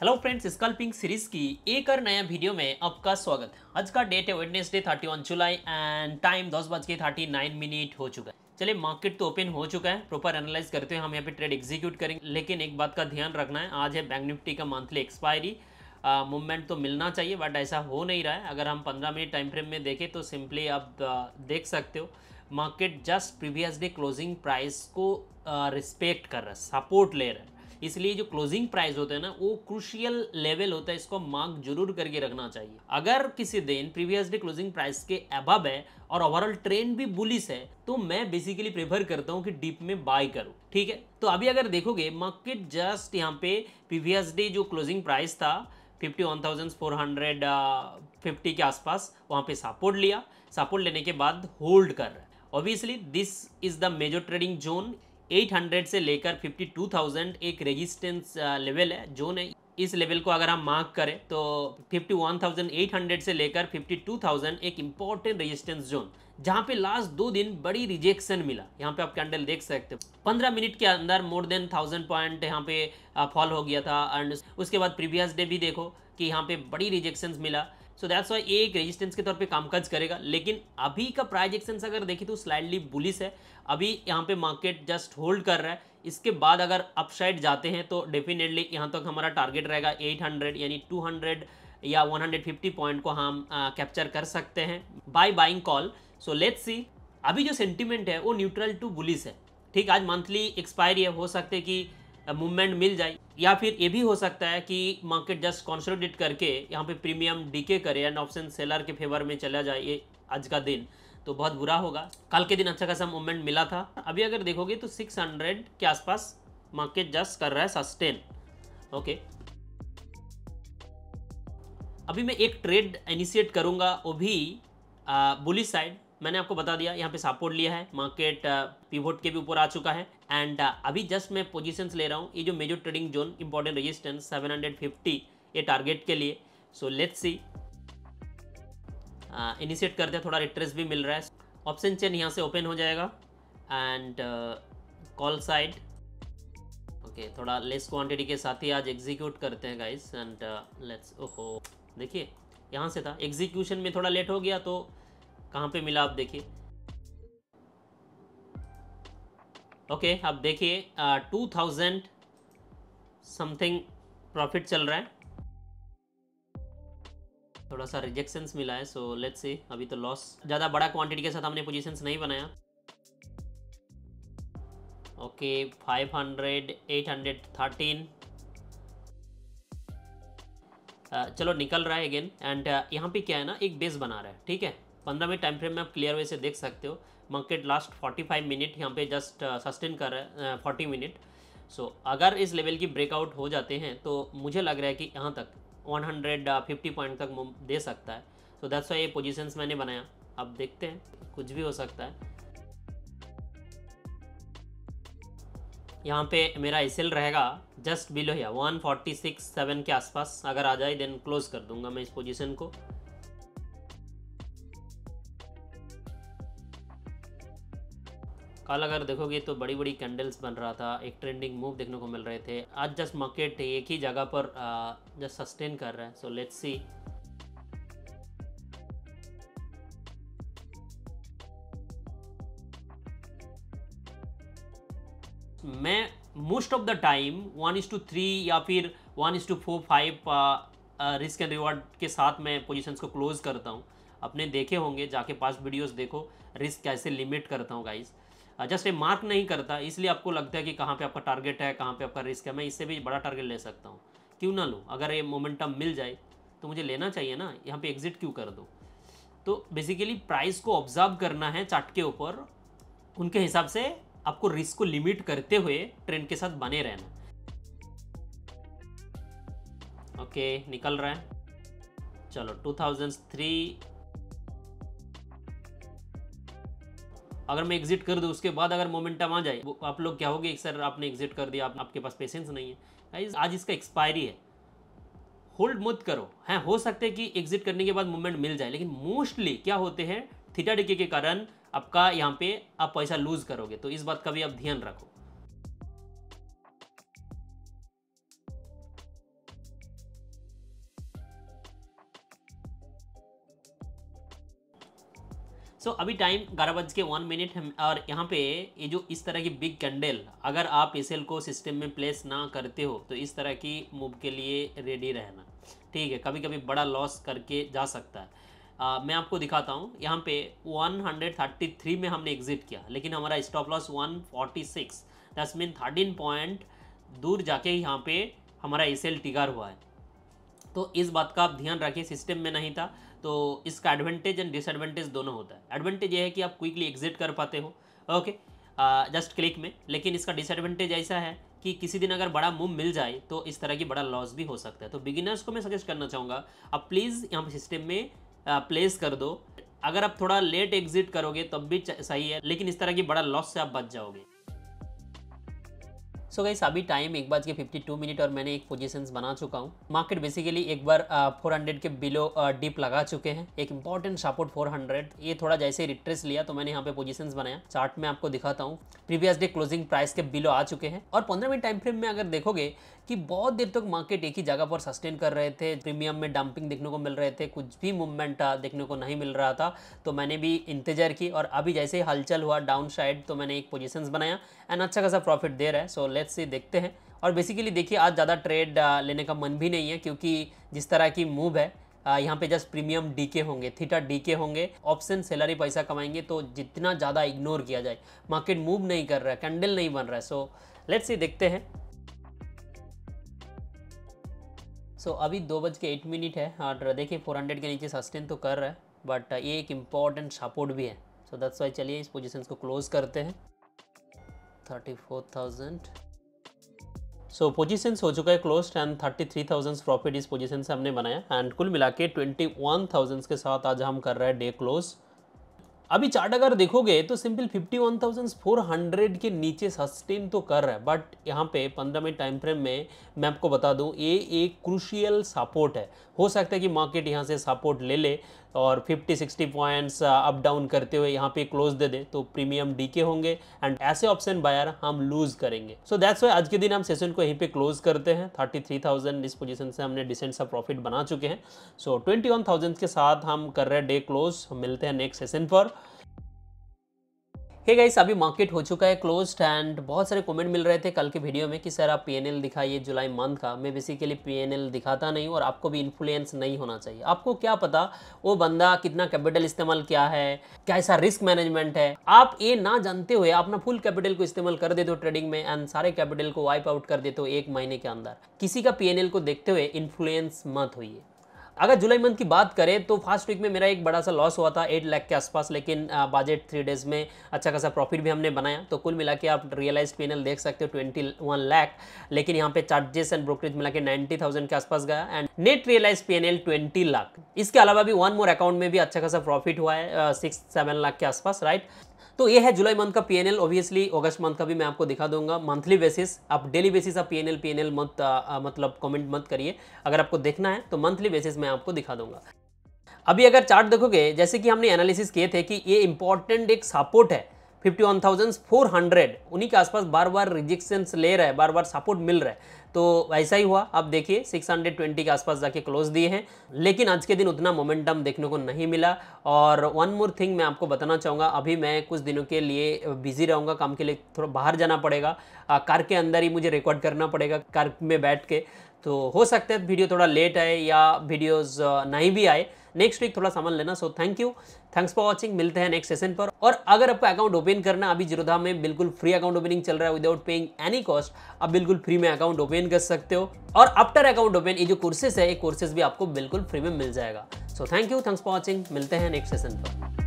Hello friends, sculpting series की एक और नया वीडियो में आपका स्वागत है। आज का डेट है वेडनेसडे 31 जुलाई एंड टाइम 10:39 हो चुका है। चलिए, मार्केट तो ओपन हो चुका है, प्रॉपर एनालाइज करते हैं हम यहाँ पे ट्रेड एग्जीक्यूट करेंगे। लेकिन एक बात का ध्यान रखना है, आज है बैंक निफ्टी का मंथली एक्सपायरी। मूवमेंट तो मिलना चाहिए बट ऐसा हो नहीं रहा है। अगर हम 15 मिनट टाइम फ्रेम में देखें तो सिंपली आप देख सकते हो market just previous day closing price को रिस्पेक्ट कर रहा है, सपोर्ट ले रहा है। इसलिए जो क्लोजिंग प्राइस होता है ना, वो क्रूशियल लेवल होता है, इसको मार्क जरूर करके रखना चाहिए। अगर किसी दिन प्रीवियस डे क्लोजिंग प्राइस के अबव है और ओवरऑल ट्रेंड भी बुलिश है तो मैं बेसिकली प्रेफर करता हूँ कि डीप में बाय करूँ, ठीक है। तो अभी अगर देखोगे मार्केट जस्ट यहाँ पे प्रीवियस डे जो क्लोजिंग प्राइस था 51,450 के आसपास, वहाँ पे सपोर्ट लिया। सपोर्ट लेने के बाद होल्ड कर रहा है। Obviously this is the major trading zone. 800 से लेकर 52,000 एक रेजिस्टेंस लेवल है, जोन है। इस लेवल को अगर हम मार्क करें तो 51,800 से लेकर 52,000 एक इम्पॉर्टेंट रेजिस्टेंस जोन, जहाँ पे लास्ट 2 दिन बड़ी रिजेक्शन मिला। यहाँ पे आप कैंडल देख सकते हो, 15 मिनट के अंदर मोर देन 1000 पॉइंट यहाँ पे फॉल हो गया था। एंड उसके बाद प्रीवियस डे भी देखो कि यहाँ पे बड़ी रिजेक्शन मिला। सो दैट्स वाई एक रेजिस्टेंस के तौर पे कामकाज करेगा। लेकिन अभी का प्राइस एक्शन अगर देखें तो स्लाइडली बुलिश है। अभी यहाँ पे मार्केट जस्ट होल्ड कर रहा है। इसके बाद अगर अपसाइड जाते हैं तो डेफिनेटली यहाँ तक हमारा टारगेट रहेगा 800, यानी 200 या 150 पॉइंट को हम कैप्चर कर सकते हैं by buying call. So let's see. अभी जो सेंटिमेंट है वो न्यूट्रल टू बुलिश है, ठीक। आज मंथली एक्सपायरी है, हो सकता है कि मूवमेंट मिल जाए, या फिर ये भी हो सकता है कि मार्केट जस्ट कंसोलिडेट करके यहाँ पे प्रीमियम डीके करे एंड ऑप्शन सेलर के फेवर में चला जाए। ये आज का दिन तो बहुत बुरा होगा। कल के दिन अच्छा खासा मूवमेंट मिला था। अभी अगर देखोगे तो 600 के आसपास मार्केट जस्ट कर रहा है सस्टेन, ओके। अभी मैं एक ट्रेड इनिशिएट करूँगा, वो भी बुलिश साइड। मैंने आपको बता दिया यहाँ पे सपोर्ट लिया है, मार्केट पिवोट के भी ऊपर आ चुका है। एंड अभी जस्ट मैं पोजीशंस ले रहा हूँ। ये जो major trading zone, important resistance 750 ये टारगेट के लिए। सो लेट्स सी, इनिशिएट करते हैं। थोड़ा रिट्रेस भी मिल रहा है। ऑप्शन चेन यहाँ से ओपन हो जाएगा एंड कॉल साइड, ओके। थोड़ा लेस क्वान्टिटी के साथ ही आज एग्जीक्यूट करते हैं गाइस। एंड लेट्स, ओहो देखिए यहाँ से था, एग्जीक्यूशन में थोड़ा लेट हो गया। तो कहाँ पे मिला आप देखिए, ओके। आप देखिए 2000 समथिंग प्रॉफिट चल रहा है। थोड़ा सा रिजेक्शंस मिला है। So let's see. अभी तो लॉस ज़्यादा बड़ा क्वांटिटी के साथ हमने पोजीशंस नहीं बनाया, ओके। 500, 813 चलो निकल रहा है अगेन। एंड यहाँ पे क्या है ना, एक बेस बना रहा है, ठीक है। 15 मिनट टाइम फ्रेम में आप क्लियर वे से देख सकते हो मार्केट लास्ट 45 मिनट यहाँ पे जस्ट सस्टेन कर रहा है, 40 मिनट। सो अगर इस लेवल की ब्रेकआउट हो जाते हैं तो मुझे लग रहा है कि यहाँ तक 150 पॉइंट तक दे सकता है। सो दैट्स वाई ये पोजीशंस मैंने बनाया। अब देखते हैं, कुछ भी हो सकता है। यहाँ पे मेरा एसएल रहेगा जस्ट बिलो या 146.7 के आसपास। अगर आ जाए देन क्लोज कर दूंगा मैं इस पोजिशन को। कल अगर देखोगे तो बड़ी बड़ी कैंडल्स बन रहा था, एक ट्रेंडिंग मूव देखने को मिल रहे थे। आज जस्ट मार्केट एक ही जगह पर जस्ट सस्टेन कर रहा है। So let's see. मैं मोस्ट ऑफ द टाइम 1:3 या फिर 1:4-5 रिस्क एंड रिवॉर्ड के साथ मैं पोजीशंस को क्लोज करता हूँ। अपने देखे होंगे, जाके पास वीडियोस देखो, रिस्क कैसे लिमिट करता हूँ गाइस। जस्ट ये मार्क नहीं करता, इसलिए आपको लगता है कि कहाँ पे आपका टारगेट है, कहाँ पे आपका रिस्क है। मैं इससे भी बड़ा टारगेट ले सकता हूँ, क्यों ना लूँ। अगर ये मोमेंटम मिल जाए तो मुझे लेना चाहिए ना, यहाँ पे एग्जिट क्यों कर दो। तो बेसिकली प्राइस को ऑब्जर्व करना है चार्ट के ऊपर, उनके हिसाब से आपको रिस्क को लिमिट करते हुए ट्रेंड के साथ बने रहना, ओके। निकल रहा है, चलो 2003। अगर मैं एग्जिट कर दूं, उसके बाद अगर मोमेंटम आ जाए, आप लोग क्या होगे, सर आपने एग्जिट कर दिया, आपके पास पेशेंस नहीं है। आज इसका एक्सपायरी है, होल्ड मत करो। हैं, हो सकता है कि एग्जिट करने के बाद मोमेंट मिल जाए, लेकिन मोस्टली क्या होते हैं, थीटा डीके के कारण आपका यहाँ पे आप पैसा लूज करोगे। तो इस बात का भी आप ध्यान रखो। सो अभी टाइम 11:01 है और यहाँ पे ये जो इस तरह की बिग कैंडल, अगर आप एसएल को सिस्टम में प्लेस ना करते हो तो इस तरह की मूव के लिए रेडी रहना, ठीक है। कभी कभी बड़ा लॉस करके जा सकता है। मैं आपको दिखाता हूँ, यहाँ पे 133 में हमने एग्जिट किया, लेकिन हमारा stop loss 146, that's mean 13 point दूर जाके यहाँ पे हमारा एसएल टिगर हुआ है। तो इस बात का आप ध्यान रखिए, सिस्टम में नहीं था तो इसका एडवांटेज एंड डिसएडवांटेज दोनों होता है। एडवांटेज ये है कि आप क्विकली एग्जिट कर पाते हो, ओके, जस्ट क्लिक में, लेकिन इसका डिसएडवांटेज ऐसा है कि किसी दिन अगर बड़ा मूव मिल जाए तो इस तरह की बड़ा लॉस भी हो सकता है। तो बिगिनर्स को मैं सजेस्ट करना चाहूँगा, आप प्लीज़ यहाँ पर सिस्टम में प्लेस कर दो। अगर आप थोड़ा लेट एग्जिट करोगे तब भी सही है, लेकिन इस तरह की बड़ा लॉस से आप बच जाओगे। सो गाइस, अभी टाइम 1:52 और मैंने एक पोजीशंस बना चुका हूँ। मार्केट बेसिकली एक बार 400 के बिलो डिप लगा चुके हैं, एक इंपॉर्टेंट सपोर्ट 400, ये थोड़ा जैसे रिट्रेस लिया तो मैंने यहाँ पे पोजीशंस बनाया। चार्ट में आपको दिखाता हूँ, प्रीवियस डे क्लोजिंग प्राइस के बिलो आ चुके हैं और 15 मिनट टाइम फ्रेम में अगर देखोगे कि बहुत देर तक मार्केट एक ही जगह पर सस्टेन कर रहे थे। प्रीमियम में डंपिंग देखने को मिल रहे थे, कुछ भी मूवमेंट देखने को नहीं मिल रहा था, तो मैंने भी इंतजार की और अभी जैसे हलचल हुआ डाउन साइड तो मैंने एक पोजीशंस बनाया एंड अच्छा खासा प्रॉफिट दे रहा है। सो लेट्स सी, देखते हैं। और बेसिकली देखिए, आज ज़्यादा ट्रेड लेने का मन भी नहीं है क्योंकि जिस तरह की मूव है, यहाँ पे जस्ट प्रीमियम डीके होंगे, थीटा डीके होंगे, ऑप्शन सेलर ही पैसा कमाएंगे। तो जितना ज़्यादा इग्नोर किया जाए, मार्केट मूव नहीं कर रहा है, कैंडल नहीं बन रहा है। सो लेट्स सी, देखते हैं। सो अभी 2:08 है और देखिए 400 के नीचे सस्टेन तो कर रहा है, बट ये एक इम्पॉर्टेंट सपोर्ट भी है। सो दैट्स वाई, चलिए इस पोजिशन को क्लोज करते हैं। 34,000। सो पोजीशंस हो चुका है क्लोज एंड 33,000 प्रॉफिट इस पोजीशन से हमने बनाया एंड कुल मिला के 21,000 के साथ आज हम कर रहे हैं डे क्लोज। अभी चार्ट अगर देखोगे तो सिंपल 51,400 के नीचे सस्टेन तो कर रहा है, बट यहाँ पे 15 मिनट टाइम फ्रेम में मैं आपको बता दूँ, ये एक क्रूशियल सपोर्ट है। हो सकता है कि मार्केट यहाँ से सपोर्ट ले ले और 50-60 पॉइंट्स अप डाउन करते हुए यहाँ पे क्लोज दे दे, तो प्रीमियम डीके होंगे एंड ऐसे ऑप्शन बायर हम लूज करेंगे। सो दैट्स वाई आज के दिन हम सेशन को यहीं पे क्लोज करते हैं। 33,000 इस पोजीशन से हमने डिसेंट सा प्रॉफिट बना चुके हैं। सो 21,000 के साथ हम कर रहे हैं डे क्लोज। मिलते हैं नेक्स्ट सेशन पर। हे गाइस, अभी मार्केट हो चुका है क्लोज्ड एंड बहुत सारे कमेंट मिल रहे थे कल के वीडियो में कि सर आप पीएनएल दिखाइए जुलाई मंथ का। मैं बेसिकली पीएनएल दिखाता नहीं और आपको भी इन्फ्लुएंस नहीं होना चाहिए। आपको क्या पता वो बंदा कितना कैपिटल इस्तेमाल किया है, कैसा रिस्क मैनेजमेंट है। आप ये ना जानते हुए अपना फुल कैपिटल को इस्तेमाल कर देते हो ट्रेडिंग में एंड सारे कैपिटल को वाइप आउट कर देते हो एक महीने के अंदर। किसी का पीएनएल को देखते हुए इन्फ्लुएंस मत होइए। अगर जुलाई मंथ की बात करें तो फर्स्ट वीक में मेरा एक बड़ा सा लॉस हुआ था 8 लाख के आसपास, लेकिन बजट 3 डेज में अच्छा खासा प्रॉफिट भी हमने बनाया। तो कुल मिला के आप रियलाइज पीएनएल देख सकते हो 21 लाख, लेकिन यहाँ पे चार्जेस एंड ब्रोकरेज मिला के 90,000 के आसपास गया and net realise PNL 20 lakh. इसके अलावा भी वन मोर अकाउंट में भी अच्छा खासा प्रॉफिट हुआ है 6-7 लाख के आसपास, राइट। तो ये है जुलाई मंथ का पीएनएल। ऑब्वियसली अगस्त मंथ का भी मैं आपको दिखा दूंगा मंथली बेसिस। आप डेली बेसिस आप पीएनएल मतलब कमेंट मत करिए। अगर आपको देखना है तो मंथली बेसिस मैं आपको दिखा दूंगा। अभी अगर चार्ट देखोगे, जैसे कि हमने एनालिसिस किए थे कि ये इंपॉर्टेंट एक सपोर्ट है 51,400, उन्हीं के आसपास बार बार रिजेक्शंस ले रहा है, बार बार सपोर्ट मिल रहा है। तो ऐसा ही हुआ। आप देखिए 620 के आसपास जाके क्लोज दिए हैं, लेकिन आज के दिन उतना मोमेंटम देखने को नहीं मिला। और वन मोर थिंग मैं आपको बताना चाहूँगा, अभी मैं कुछ दिनों के लिए बिजी रहूँगा, काम के लिए थोड़ा बाहर जाना पड़ेगा, कार के अंदर ही मुझे रिकॉर्ड करना पड़ेगा कार में बैठ के। तो हो सकता है वीडियो थोड़ा लेट आए या वीडियोस नहीं भी आए। नेक्स्ट वीक थोड़ा सामान लेना। So thank you, thanks for watching. मिलते हैं नेक्स्ट सेशन पर। और अगर आपका अकाउंट ओपन करना, अभी जीरोधा में बिल्कुल फ्री अकाउंट ओपनिंग चल रहा है विदाउट पेइंग एनी कॉस्ट। आप बिल्कुल फ्री में अकाउंट ओपन कर सकते हो और आफ्टर अकाउंट ओपन ये जो कोर्सेज है, ये कोर्सेज भी आपको बिल्कुल फ्री में मिल जाएगा। So thank you, thanks for watching. मिलते हैं नेक्स्ट सेशन पर।